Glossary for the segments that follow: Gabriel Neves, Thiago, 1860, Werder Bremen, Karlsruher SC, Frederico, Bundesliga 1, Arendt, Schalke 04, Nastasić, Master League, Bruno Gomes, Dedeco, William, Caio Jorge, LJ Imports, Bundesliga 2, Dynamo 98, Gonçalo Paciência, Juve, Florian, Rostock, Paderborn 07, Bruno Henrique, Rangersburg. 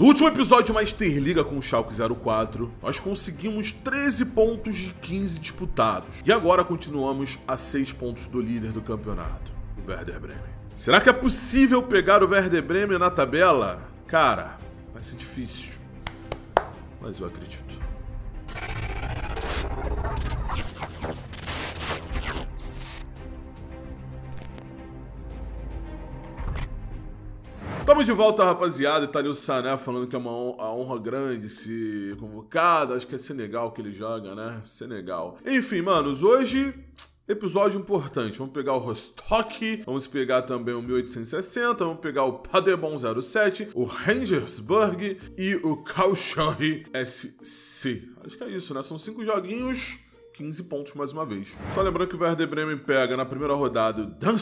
No último episódio de Master League com o Schalke 04, nós conseguimos 13 pontos de 15 disputados. E agora continuamos a 6 pontos do líder do campeonato, o Werder Bremen. Será que é possível pegar o Werder Bremen na tabela? Cara, vai ser difícil, mas eu acredito. Estamos de volta, rapaziada, e tá ali o Sané falando que é uma honra grande ser convocado, acho que é Senegal que ele joga, né? Senegal. Enfim, manos, hoje, episódio importante, vamos pegar o Rostock, vamos pegar também o 1860, vamos pegar o Paderborn 07, o Rangersburg e o Karlsruher SC. Acho que é isso, né? São 5 joguinhos, 15 pontos mais uma vez. Só lembrando que o Werder Bremen pega na primeira rodada o Dynamo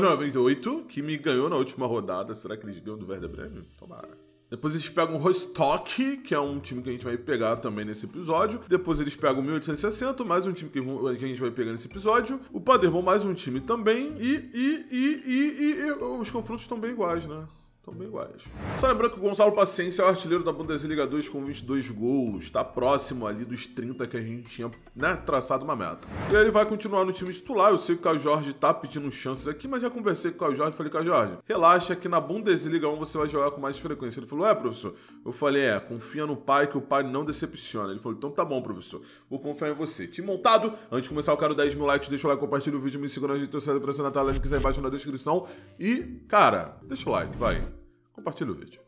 98, que me ganhou na última rodada. Será que eles ganham do Werder Bremen? Tomara. Depois eles pegam o Rostock, que é um time que a gente vai pegar também nesse episódio. Depois eles pegam o 1860, mais um time que a gente vai pegar nesse episódio. O Paderborn, mais um time também. E os confrontos estão bem iguais, né? Bem iguais. Só lembrando que o Gonçalo Paciência é o artilheiro da Bundesliga 2 com 22 gols. Tá próximo ali dos 30 que a gente tinha, né, traçado uma meta. E aí ele vai continuar no time titular. Eu sei que o Caio Jorge tá pedindo chances aqui, mas já conversei com o Caio Jorge e falei, Caio Jorge, relaxa que na Bundesliga 1 você vai jogar com mais frequência. Ele falou, é, professor? Eu falei, é, confia no pai que o pai não decepciona. Ele falou, então tá bom, professor. Vou confiar em você. Time montado. Antes de começar, eu quero 10 mil likes. Deixa o like, compartilha o vídeo, me siga na rede social pra assinar a tela, link aí embaixo na descrição. E, cara, deixa o like, vai. Compartilha o vídeo.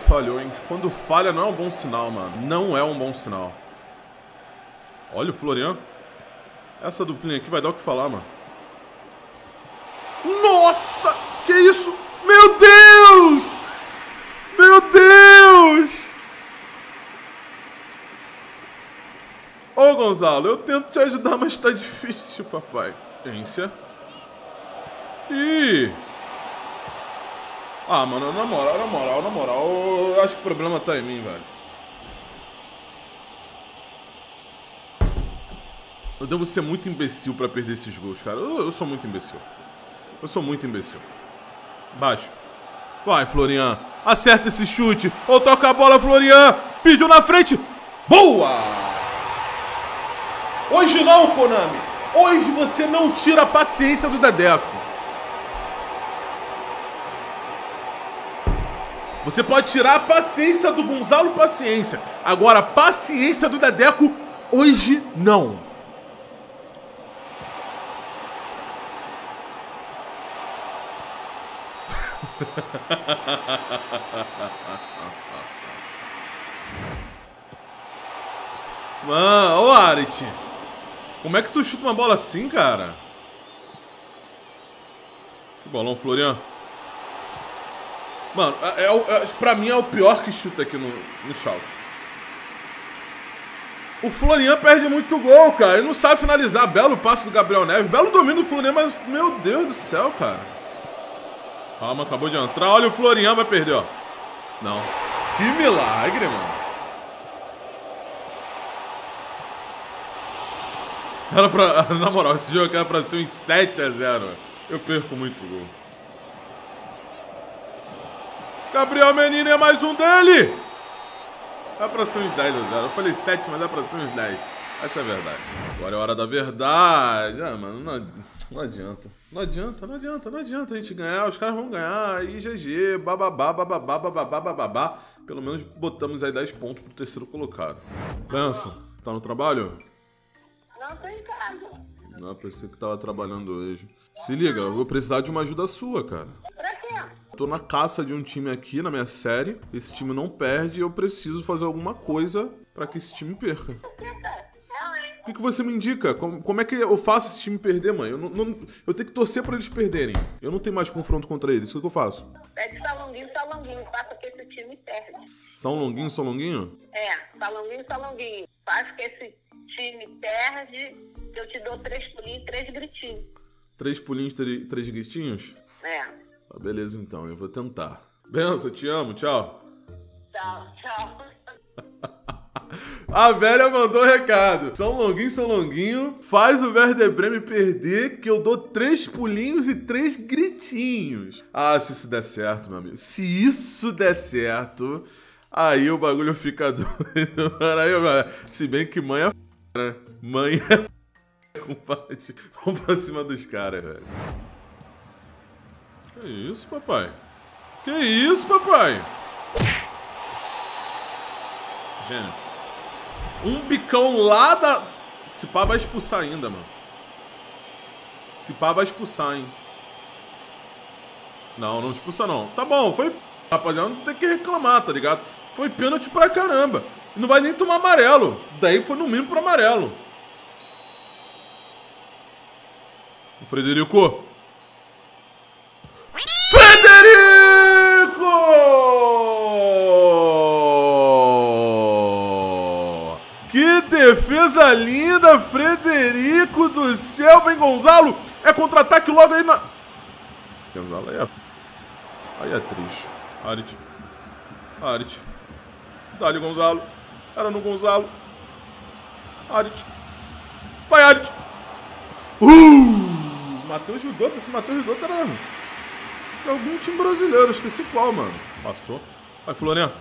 Falhou, hein? Quando falha não é um bom sinal, mano. Não é um bom sinal. Olha o Florian. Essa duplinha aqui vai dar o que falar, mano. Nossa! Que isso? Meu Deus! Meu Deus! Ô, Gonçalo, eu tento te ajudar, mas tá difícil, papai. Tência. Ih! Ah, mano, na moral, eu acho que o problema tá em mim, velho. Eu devo ser muito imbecil pra perder esses gols, cara. Eu sou muito imbecil. Baixo. Vai, Florian. Acerta esse chute. Ou toca a bola, Florian. Pediu na frente. Boa! Hoje não, Fonami. Hoje você não tira a paciência do Dedeco. Você pode tirar a paciência do Gonçalo Paciência. Agora, a paciência do Dedeco, hoje não. Mano, ô Arendt. Como é que tu chuta uma bola assim, cara? Que bolão, Florian. Mano, pra mim é o pior que chuta aqui no Schalke. O Florian perde muito gol, cara. Ele não sabe finalizar. Belo passe do Gabriel Neves. Belo domínio do Florian, mas... Meu Deus do céu, cara. Calma, acabou de entrar. Olha, o Florian vai perder, ó. Não. Que milagre, mano. Era pra... Na moral, esse jogo era pra ser uns 7-0. Eu perco muito gol. Gabriel Menino é mais um dele. Dá pra ser uns 10-0. Eu falei 7, mas dá pra ser uns 10. Essa é a verdade. Agora é a hora da verdade. Ah, mano, não adianta. Não adianta a gente ganhar. Os caras vão ganhar. E GG, bababá. Pelo menos botamos aí 10 pontos pro terceiro colocado. Pensa, tá no trabalho? Não, tô em casa. Não, pensei que tava trabalhando hoje. Se liga, eu vou precisar de uma ajuda sua, cara. Pra quê? Tô na caça de um time aqui na minha série. Esse time não perde e eu preciso fazer alguma coisa pra que esse time perca. O que você me indica? Como é que eu faço esse time perder, mãe? Eu tenho que torcer pra eles perderem. Eu não tenho mais confronto contra eles. O que eu faço? Pede São Longuinho. Faça que esse time perde. São Longuinho? É, São Longuinho. Faça que esse time perde. Eu te dou 3 pulinhos e 3 gritinhos. 3 pulinhos e 3 gritinhos? É. Ah, beleza, então. Eu vou tentar. Benção, te amo. Tchau. Tchau. A velha mandou recado. São Longuinho, faz o Werder Bremen perder que eu dou 3 pulinhos e 3 gritinhos. Ah, se isso der certo, meu amigo. Se isso der certo, aí o bagulho fica doido. Se bem que mãe é f***, né? Mãe é f***, compadre. Vamos pra cima dos caras, velho. Que isso, papai? Que isso, papai? Gênio. Um bicão lá da... Esse pá vai expulsar ainda, mano. Esse pá vai expulsar, hein. Não, não expulsa não. Tá bom, foi... Rapaziada, não tem que reclamar, tá ligado? Foi pênalti pra caramba. Não vai nem tomar amarelo. Daí foi no mínimo pro amarelo. O Frederico... Defesa linda, Frederico do céu, vem Gonçalo. É contra-ataque logo aí na... Gonçalo, aí é triste. Arendt. Arendt. Dá-lhe Gonçalo. Era no Gonçalo. Arendt. Vai, Arendt. Matheus Rigoto, esse Matheus Rigoto era... de algum time brasileiro, esqueci qual, mano. Passou. Vai, Florian.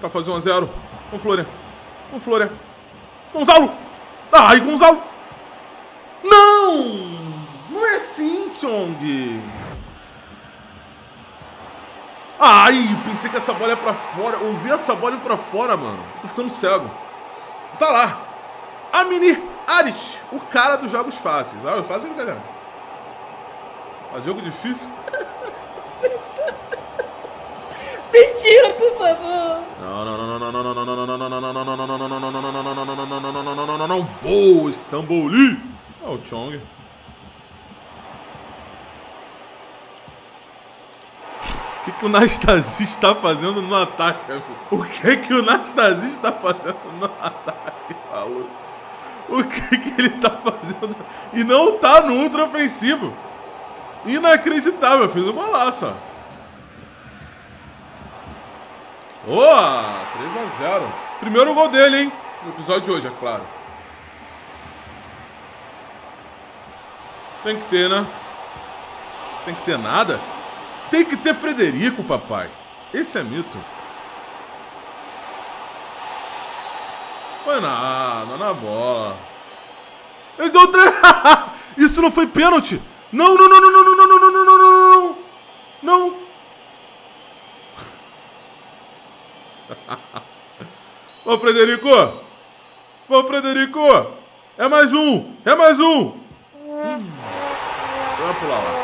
Pra fazer 1 a 0. Vamos, Florian. Vamos, Florian. Gonçalo! Ai, Gonçalo! Não! Não é assim, Chong! Ai, pensei que essa bola é pra fora. Ouvi essa bola pra fora, mano. Tô ficando cego. Tá lá. A mini Arendt, o cara dos jogos fáceis. Ah, fácil, galera. Mas jogo difícil? Mentira, por favor. Não. Boa, Istamboli. É o Chong. O que o Nastasić está fazendo no ataque? O que o Nastasić está fazendo no ataque, maluco? O que ele está fazendo? E não tá no ultra ofensivo. Inacreditável. Fiz um golaço. Boa! 3 a 0. Primeiro gol dele, hein? No episódio de hoje, é claro. Tem que ter, né? Tem que ter nada? Tem que ter Frederico, papai. Esse é mito. Foi nada, na bola. Ele deu 3. Isso não foi pênalti! Não! Ô, Frederico! Ô, Frederico! É mais um! É mais um! Vai pular lá.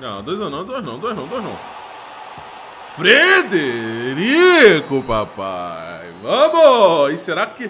Não, 2 não. Frederico, papai! Vamos! E será que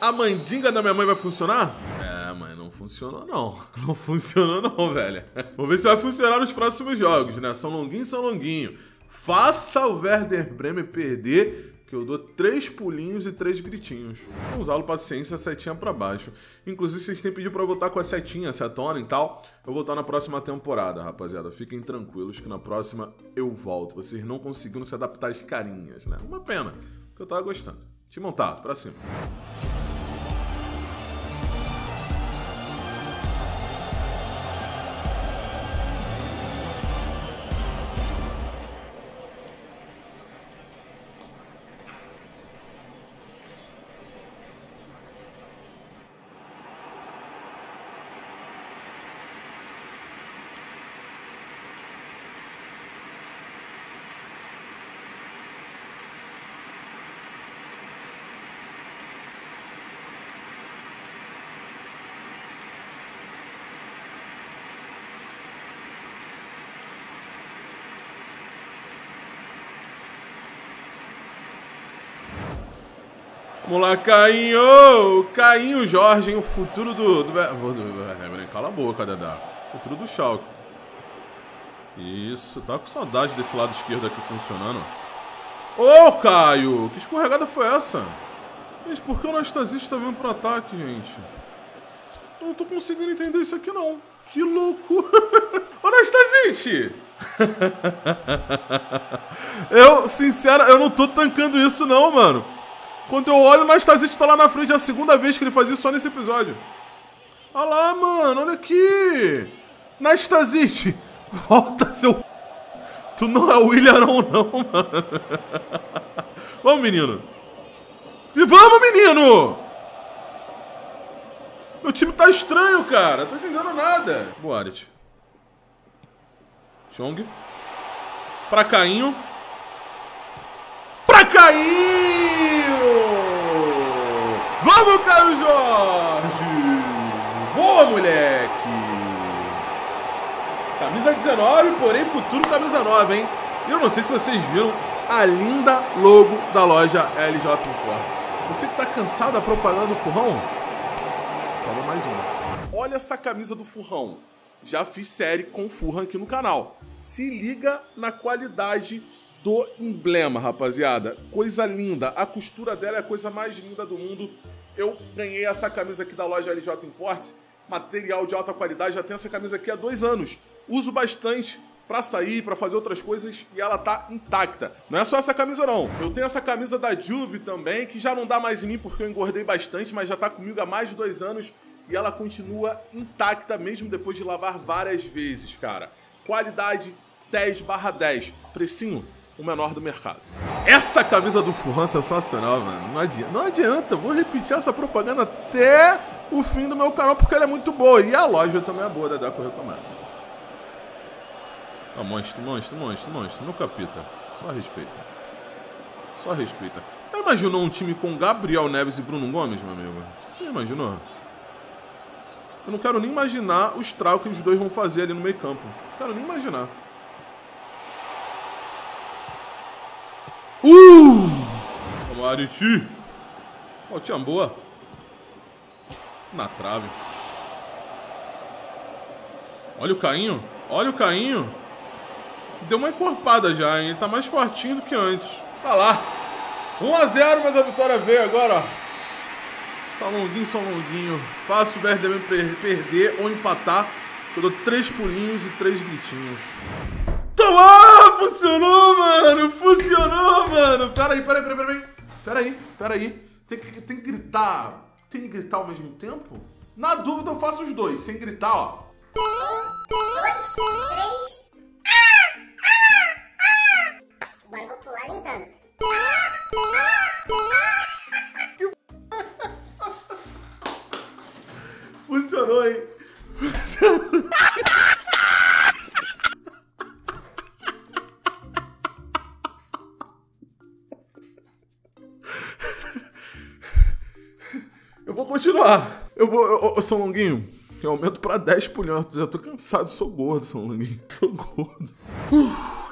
a mandinga da minha mãe vai funcionar? É, mãe, não funcionou não. Não funcionou não, velho. Vamos ver se vai funcionar nos próximos jogos, né? São Longuinho. Faça o Werder Bremen perder, que eu dou 3 pulinhos e 3 gritinhos. Gonçalo Paciência, setinha pra baixo. Inclusive, vocês têm pedido pra eu voltar com a setinha, setona e tal. Eu vou voltar na próxima temporada, rapaziada. Fiquem tranquilos que na próxima eu volto. Vocês não conseguiram se adaptar às carinhas, né? Uma pena, porque eu tava gostando. Te montar, pra cima. Vamos lá, Caio! Caio Jorge, hein? O futuro do... Cala a boca, Dedá. Futuro do Schalke. Isso, tá com saudade desse lado esquerdo aqui funcionando. Ô, Caio! Que escorregada foi essa? Gente, por que o Nastasić tá vindo pro ataque, gente? Eu não tô conseguindo entender isso aqui, não. Que louco! Ô, Nastasić! Eu, sincero, eu não tô tancando isso, não, mano. Quando eu olho, o Nastasić tá lá na frente. É a segunda vez que ele faz isso só nesse episódio. Olha lá, mano. Olha aqui. Nastasić. Volta, seu... Tu não é o William, não, mano. Vamos, menino. Vamos, menino. Meu time tá estranho, cara. Não tô entendendo nada. Boa, Arendt. Chong. Pra Cainho. Pra Cainho! Vamos, Caio Jorge! Boa, moleque! Camisa 19, porém futuro camisa 9, hein? E eu não sei se vocês viram a linda logo da loja LJ Imports. Você que tá cansado da propaganda do Furrão? Toma mais uma. Olha essa camisa do Furrão. Já fiz série com o Furran aqui no canal. Se liga na qualidade do emblema, rapaziada. Coisa linda. A costura dela é a coisa mais linda do mundo. Eu ganhei essa camisa aqui da loja LJ Imports. Material de alta qualidade. Já tenho essa camisa aqui há 2 anos. Uso bastante pra sair, pra fazer outras coisas, e ela tá intacta. Não é só essa camisa, não. Eu tenho essa camisa da Juve também, que já não dá mais em mim porque eu engordei bastante, mas já tá comigo há mais de 2 anos. E ela continua intacta, mesmo depois de lavar várias vezes, cara. Qualidade 10/10. Precinho, o menor do mercado. Essa camisa do Furran é sensacional, mano. Não adianta, não adianta. Vou repetir essa propaganda até o fim do meu canal, porque ela é muito boa. E a loja também é boa, da Dedeco, eu recomendo. Ah, monstro, monstro, monstro, monstro. Meu capita. Só respeita. Só respeita. Já imaginou um time com Gabriel Neves e Bruno Gomes, meu amigo? Você imaginou? Eu não quero nem imaginar os trau que os dois vão fazer ali no meio campo. Não quero nem imaginar. Vamos, Arendt. Faltinha boa. Na trave. Olha o Cainho. Olha o Cainho. Deu uma encorpada já, hein? Ele tá mais fortinho do que antes. Tá lá. 1 a 0, mas a vitória veio agora, ó. Só longuinho, faço o Werder Bremen perder ou empatar, eu dou 3 pulinhos e 3 gritinhos. Tá lá, funcionou, mano, funcionou, mano. Peraí, tem que gritar, ao mesmo tempo? Na dúvida eu faço os dois, sem gritar, ó. 1, 2, 3, agora vou pular gritando. Funcionou, hein? Funcionou. Eu vou continuar. Eu sou longuinho. Eu aumento pra 10 pulhões. Já tô cansado, sou gordo, sou longuinho. Sou gordo.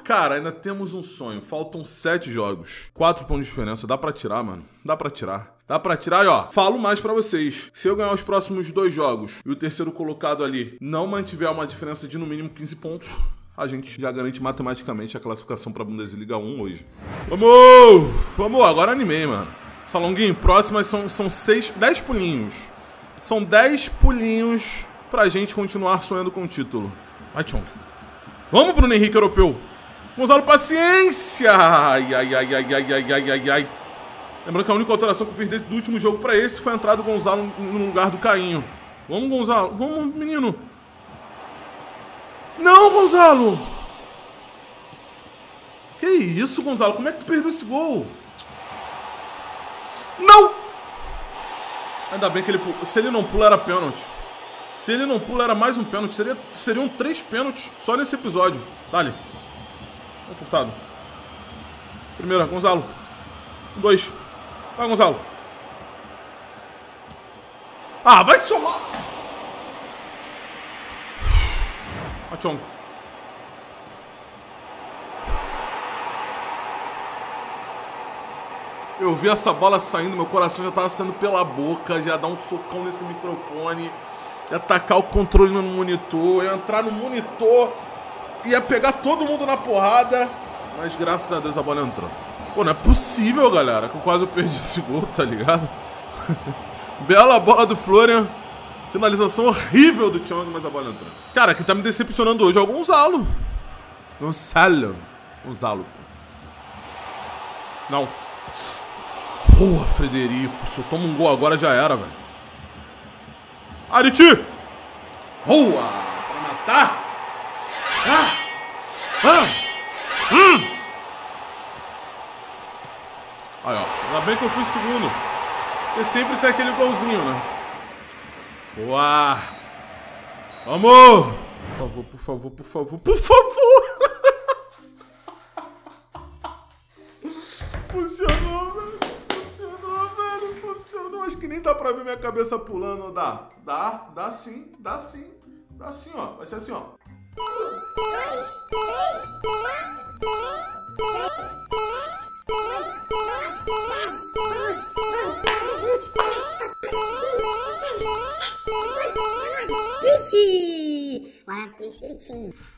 Cara, ainda temos um sonho. Faltam 7 jogos. 4 pontos de diferença. Dá pra tirar, mano. Dá pra tirar. Dá pra tirar, e ó, falo mais pra vocês. Se eu ganhar os próximos 2 jogos e o terceiro colocado ali não mantiver uma diferença de no mínimo 15 pontos, a gente já garante matematicamente a classificação pra Bundesliga 1 hoje. Vamos! Vamos! Agora animei, mano. Salonguinho, próximas são 10 pulinhos. São 10 pulinhos pra gente continuar sonhando com o título. Vai, Chong. Vamos, Bruno Henrique europeu. Gonçalo Paciência! Ai, ai, ai, ai, ai, ai, ai, ai, ai. Lembrando que a única alteração que eu fiz desde o último jogo pra esse foi a entrada do Gonçalo no lugar do Cainho. Vamos, Gonçalo. Vamos, menino. Não, Gonçalo! Que isso, Gonçalo? Como é que tu perdeu esse gol? Não! Ainda bem que ele pula. Se ele não pula, era pênalti. Se ele não pula, era mais um pênalti. Seriam 3 pênaltis só nesse episódio. Dá-lhe. Vamos, Furtado. Primeiro, Gonçalo. 1, 2. Vai, Gonçalo. Ah, vai somar. A Chong. Eu vi essa bola saindo, meu coração já tava saindo pela boca, já dar um socão nesse microfone, ia atacar o controle no monitor, ia entrar no monitor, ia pegar todo mundo na porrada, mas graças a Deus a bola entrou. Pô, não é possível, galera, que eu quase perdi esse gol, tá ligado? Bela bola do Florian. Finalização horrível do Thiago, mas a bola entrou. Cara, quem tá me decepcionando hoje é o Gonçalo. Gonçalo. Gonçalo, pô. Não. Boa, Frederico. Se eu tomo um gol agora, já era, velho. Arendt! Boa! Pra matar! Aí, ó. Ainda bem que eu fui segundo. Porque sempre tem aquele golzinho, né? Boa! Vamos! Por favor, por favor, por favor, por favor! Funcionou, velho. Funcionou, velho. Funcionou. Acho que nem dá pra ver minha cabeça pulando. Dá. Dá. Dá sim. Dá sim. Dá sim, ó. Vai ser assim, ó.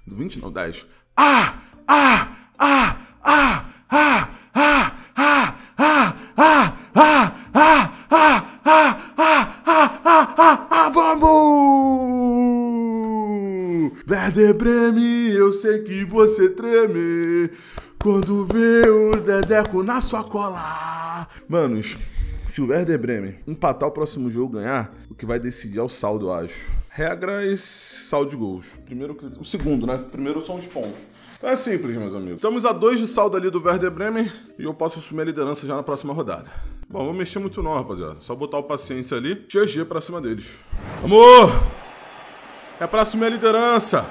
Do 20 não, 10. Vamos! Werder Bremen, eu sei que você treme quando vê o Dedeco na sua cola. Manos, se o Werder Bremen empatar o próximo jogo, ganhar, o que vai decidir é o saldo, eu acho. Regra e saldo de gols. Primeiro, o segundo, né? Primeiro são os pontos. Então é simples, meus amigos. Estamos a 2 de saldo ali do Werder Bremen e eu posso assumir a liderança já na próxima rodada. Bom, vou mexer muito não, rapaziada. Só botar o Paciência ali. GG pra cima deles. Amor! É pra assumir a liderança.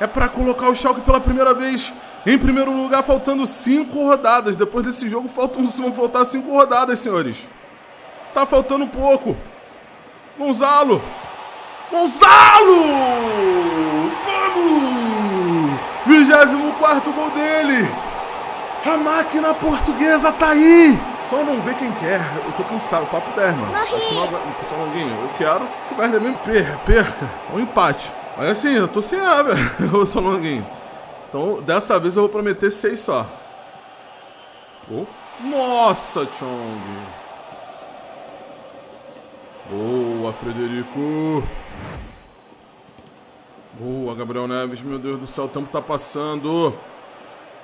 É pra colocar o Schalke pela primeira vez em primeiro lugar, faltando 5 rodadas. Depois desse jogo, vão faltar 5 rodadas, senhores. Tá faltando pouco. Gonçalo! Gonçalo! Vamos! 24º gol dele. A máquina portuguesa tá aí. Só não vê quem quer. Eu tô cansado. O papo 10, mano. Acho que não, pessoal, alguém. Eu quero que o Werder mesmo perca. É um empate. Mas assim, eu tô sem ar, velho. Ô, Solonguinho. Então, dessa vez eu vou prometer 6 só. Oh. Nossa, Chong. Boa, Frederico. Boa, Gabriel Neves. Meu Deus do céu, o tempo tá passando.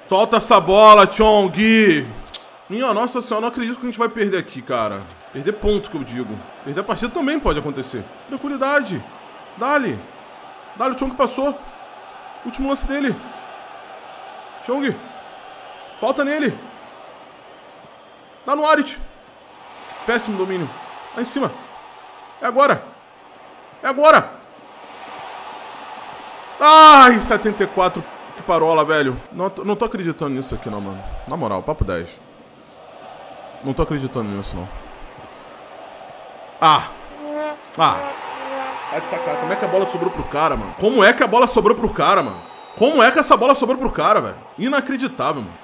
Solta essa bola, Chong. Minha nossa senhora, não acredito que a gente vai perder aqui, cara. Perder ponto, que eu digo. Perder a partida também pode acontecer. Tranquilidade. Dá-lhe. Dá-lhe, o Chong passou. Último lance dele. Chong. Falta nele. Dá no Arendt. Péssimo domínio. Lá em cima. É agora. É agora. Ai, 74. Que parola, velho. Não tô acreditando nisso aqui, não, mano. Na moral, papo 10. Não tô acreditando nisso, não. Tá de sacanagem. Como é que a bola sobrou pro cara, mano? Como é que a bola sobrou pro cara, mano? Como é que essa bola sobrou pro cara, velho? Inacreditável, mano.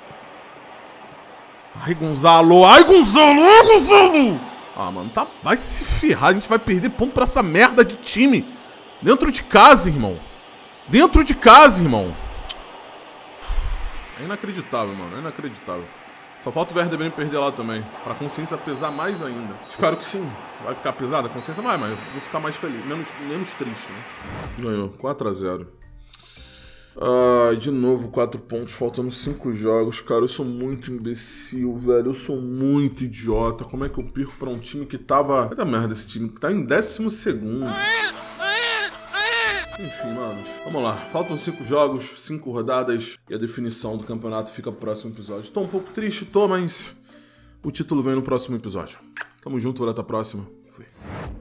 Ai, Gonçalo! Ai, Gonçalo! Ai, Gonçalo! Ah, mano, tá... vai se ferrar. A gente vai perder ponto pra essa merda de time. Dentro de casa, irmão. Dentro de casa, irmão. É inacreditável, mano. É inacreditável. Só falta o Werder Bremen perder lá também. Pra consciência pesar mais ainda. Espero que sim. Vai ficar pesada a consciência? Vai, mas eu vou ficar mais feliz. Menos triste, né? Ganhou. 4 a 0. Ah, de novo 4 pontos. Faltando 5 jogos. Cara, eu sou muito imbecil, velho. Eu sou muito idiota. Como é que eu perco pra um time que tava... Vai dar merda esse time. Que tá em 12º. Enfim, manos. Vamos lá. Faltam 5 jogos, 5 rodadas e a definição do campeonato fica pro próximo episódio. Tô um pouco triste, tô, mas o título vem no próximo episódio. Tamo junto, até a próxima. Fui.